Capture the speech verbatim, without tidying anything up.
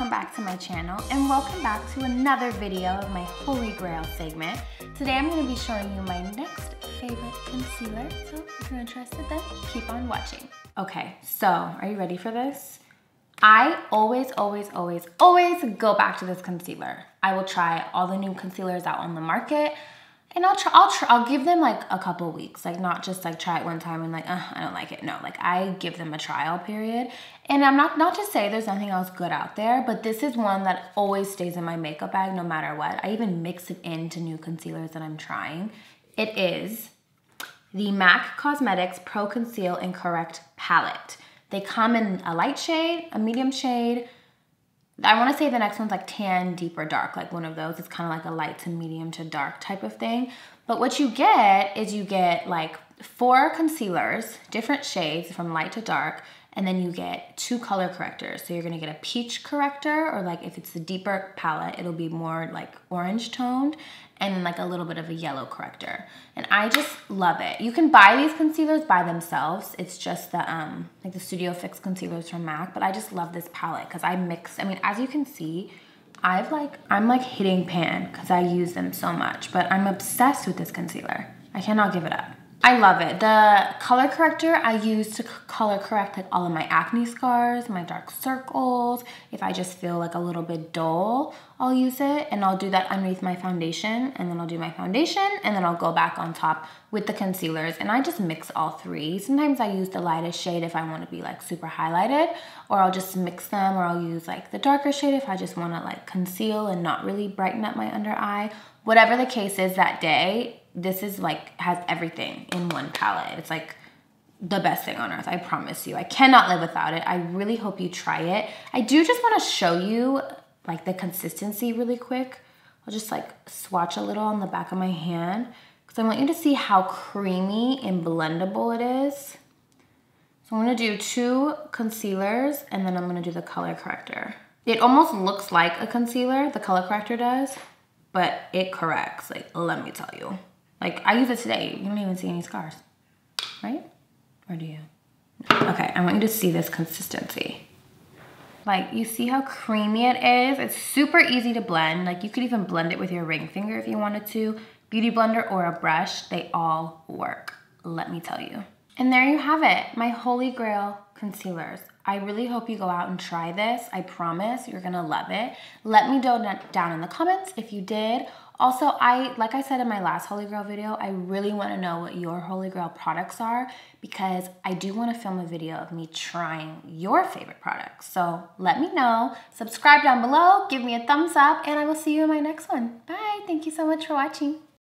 welcome back to my channel and welcome back to another video of my Holy Grail segment. Today I'm going to be showing you my next favorite concealer, so if you're interested then keep on watching. Okay, so are you ready for this? I always, always, always, always go back to this concealer. I will try all the new concealers out on the market and I'll try, I'll try, I'll give them like a couple weeks, like not just like try it one time and like, uh, I don't like it. No, like I give them a trial period. And I'm not, not to say there's nothing else good out there, but this is one that always stays in my makeup bag no matter what. I even mix it into new concealers that I'm trying. It is the MAC Cosmetics Pro Conceal and Correct Palette. They come in a light shade, a medium shade. I wanna say the next one's like tan, deep, or dark, like one of those. It's kind of like a light to medium to dark type of thing. But what you get is you get like four concealers, different shades from light to dark, and then you get two color correctors. So you're gonna get a peach corrector, or like if it's a deeper palette, it'll be more like orange toned, and then like a little bit of a yellow corrector. And I just love it. You can buy these concealers by themselves. It's just the um like the Studio Fix concealers from MAC, but I just love this palette because I mix, I mean, as you can see, I've like, I'm like hitting pan because I use them so much, but I'm obsessed with this concealer. I cannot give it up. I love it. The color corrector I use to color correct like all of my acne scars, my dark circles. If I just feel like a little bit dull, I'll use it, and I'll do that underneath my foundation, and then I'll do my foundation, and then I'll go back on top with the concealers, and I just mix all three. Sometimes I use the lightest shade if I want to be like super highlighted, or I'll just mix them, or I'll use like the darker shade if I just want to like conceal and not really brighten up my under eye. Whatever the case is that day, this is like, has everything in one palette. It's like the best thing on earth, I promise you. I cannot live without it. I really hope you try it. I do just wanna show you like the consistency really quick. I'll just like swatch a little on the back of my hand because I want you to see how creamy and blendable it is. So I'm gonna do two concealers and then I'm gonna do the color corrector. It almost looks like a concealer, the color corrector does, but it corrects, like let me tell you. Like, I use it today. You don't even see any scars, right? Or do you? Okay, I want you to see this consistency. Like, you see how creamy it is? It's super easy to blend. Like, you could even blend it with your ring finger if you wanted to. Beauty blender or a brush, they all work, let me tell you. And there you have it, my Holy Grail concealers. I really hope you go out and try this. I promise you're gonna love it. Let me know down in the comments if you did. Also, I, like I said in my last Holy Grail video, I really wanna know what your Holy Grail products are because I do wanna film a video of me trying your favorite products. So let me know, subscribe down below, give me a thumbs up, and I will see you in my next one. Bye, thank you so much for watching.